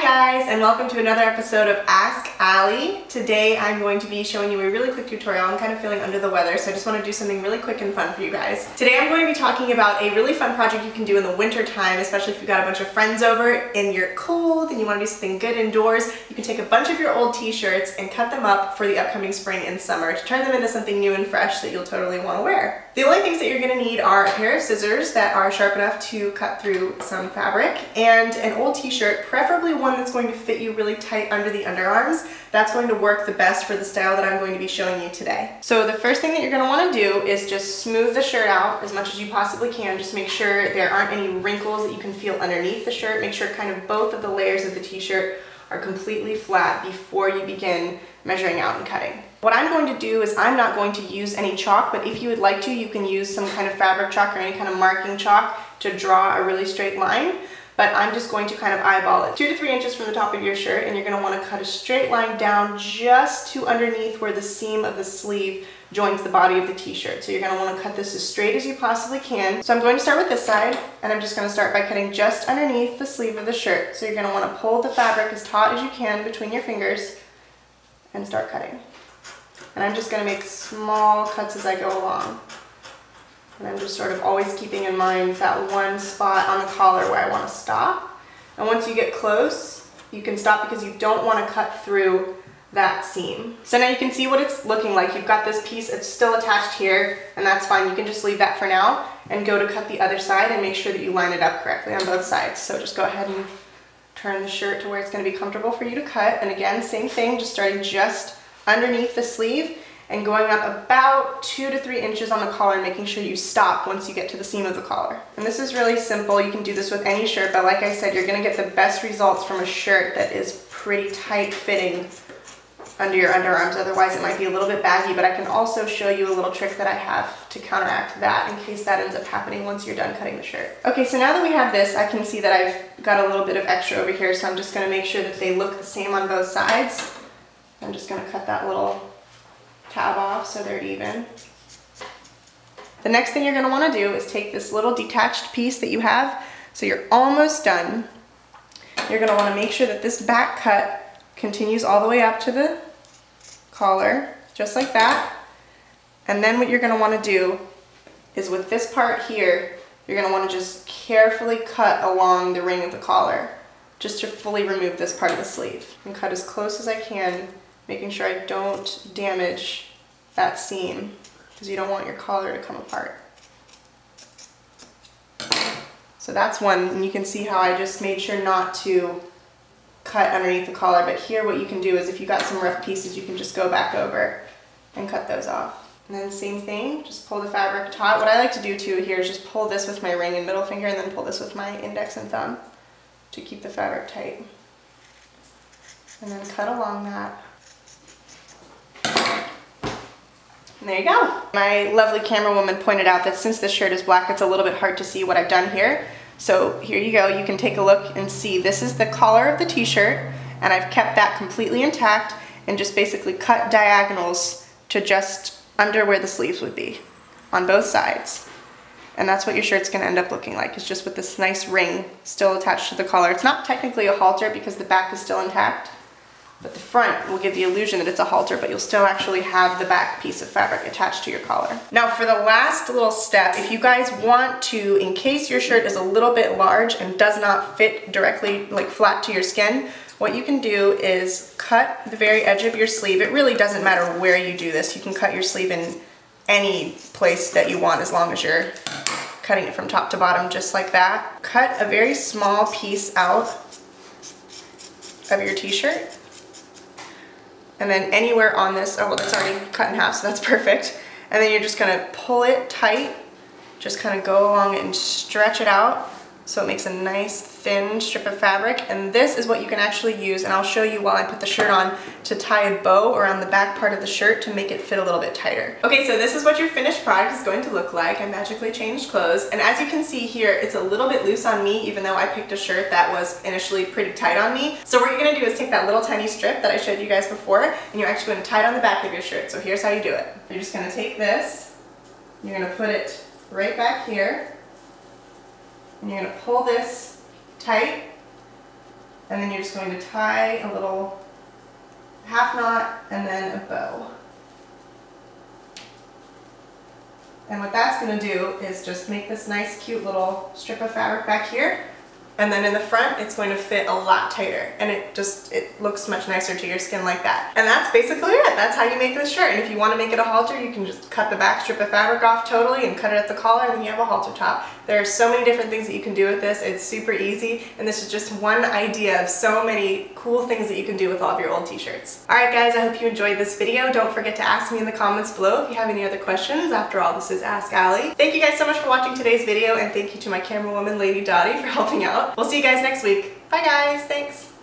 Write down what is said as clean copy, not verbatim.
Hi guys, and welcome to another episode of Ask Alli. Today I'm going to be showing you a really quick tutorial. I'm kind of feeling under the weather, so I just want to do something really quick and fun for you guys. Today I'm going to be talking about a really fun project you can do in the winter time, especially if you've got a bunch of friends over and you're cold and you want to do something good indoors. You can take a bunch of your old t-shirts and cut them up for the upcoming spring and summer to turn them into something new and fresh that you'll totally want to wear. The only things that you're going to need are a pair of scissors that are sharp enough to cut through some fabric and an old t-shirt, preferably one that's going to fit you really tight under the underarms. That's going to work the best for the style that I'm going to be showing you today. So the first thing that you're going to want to do is just smooth the shirt out as much as you possibly can. Just make sure there aren't any wrinkles that you can feel underneath the shirt. Make sure kind of both of the layers of the t-shirt are completely flat before you begin measuring out and cutting. What I'm going to do is I'm not going to use any chalk, but if you would like to, you can use some kind of fabric chalk or any kind of marking chalk to draw a really straight line. But I'm just going to kind of eyeball it. 2 to 3 inches from the top of your shirt, and you're gonna wanna cut a straight line down just to underneath where the seam of the sleeve joins the body of the t-shirt. So you're gonna wanna cut this as straight as you possibly can. So I'm going to start with this side, and I'm just gonna start by cutting just underneath the sleeve of the shirt. So you're gonna wanna pull the fabric as taut as you can between your fingers and start cutting. And I'm just gonna make small cuts as I go along. And I'm just sort of always keeping in mind that one spot on the collar where I want to stop. And once you get close, you can stop because you don't want to cut through that seam. So now you can see what it's looking like. You've got this piece, it's still attached here, and that's fine. You can just leave that for now and go to cut the other side and make sure that you line it up correctly on both sides. So just go ahead and turn the shirt to where it's going to be comfortable for you to cut. And again, same thing, just starting just underneath the sleeve and going up about 2 to 3 inches on the collar, making sure you stop once you get to the seam of the collar. And this is really simple. You can do this with any shirt, but like I said, you're gonna get the best results from a shirt that is pretty tight fitting under your underarms. Otherwise, it might be a little bit baggy, but I can also show you a little trick that I have to counteract that in case that ends up happening once you're done cutting the shirt. Okay, so now that we have this, I can see that I've got a little bit of extra over here, so I'm just gonna make sure that they look the same on both sides. I'm just gonna cut that little tab off so they're even. The next thing you're going to want to do is take this little detached piece that you have, so you're almost done. You're going to want to make sure that this back cut continues all the way up to the collar, just like that. And then what you're going to want to do is with this part here, you're going to want to just carefully cut along the ring of the collar just to fully remove this part of the sleeve. And cut as close as I can, making sure I don't damage that seam because you don't want your collar to come apart. So that's one, and you can see how I just made sure not to cut underneath the collar, but here what you can do is if you got some rough pieces, you can just go back over and cut those off. And then same thing, just pull the fabric taut. What I like to do too here is just pull this with my ring and middle finger and then pull this with my index and thumb to keep the fabric tight. And then cut along that. And there you go. My lovely camera woman pointed out that since this shirt is black, it's a little bit hard to see what I've done here. So here you go, you can take a look and see. This is the collar of the t-shirt, and I've kept that completely intact and just basically cut diagonals to just under where the sleeves would be on both sides. And that's what your shirt's gonna end up looking like. It's just with this nice ring still attached to the collar. It's not technically a halter because the back is still intact, but the front will give the illusion that it's a halter, but you'll still actually have the back piece of fabric attached to your collar. Now for the last little step, if you guys want to, in case your shirt is a little bit large and does not fit directly, like flat to your skin, what you can do is cut the very edge of your sleeve. It really doesn't matter where you do this. You can cut your sleeve in any place that you want as long as you're cutting it from top to bottom, just like that. Cut a very small piece out of your t-shirt. And then anywhere on this, oh well, that's already cut in half, so that's perfect. And then you're just gonna pull it tight, just kind of go along it and stretch it out so it makes a nice thin strip of fabric. And this is what you can actually use, and I'll show you while I put the shirt on, to tie a bow around the back part of the shirt to make it fit a little bit tighter. Okay, so this is what your finished product is going to look like. I magically changed clothes, and as you can see here, it's a little bit loose on me, even though I picked a shirt that was initially pretty tight on me. So what you're gonna do is take that little tiny strip that I showed you guys before, and you're actually gonna tie it on the back of your shirt. So here's how you do it. You're just gonna take this, you're gonna put it right back here, and you're gonna pull this tight and then you're just going to tie a little half knot and then a bow. And what that's going to do is just make this nice cute little strip of fabric back here, and then in the front it's going to fit a lot tighter, and it looks much nicer to your skin like that. And that's basically it. That's how you make this shirt. And if you want to make it a halter, you can just cut the back strip of fabric off totally and cut it at the collar, and then you have a halter top. There are so many different things that you can do with this. It's super easy, and this is just one idea of so many cool things that you can do with all of your old t-shirts. Alright guys, I hope you enjoyed this video. Don't forget to ask me in the comments below if you have any other questions. After all, this is Ask Alli. Thank you guys so much for watching today's video, and thank you to my camerawoman Lady Dottie for helping out. We'll see you guys next week. Bye guys, thanks!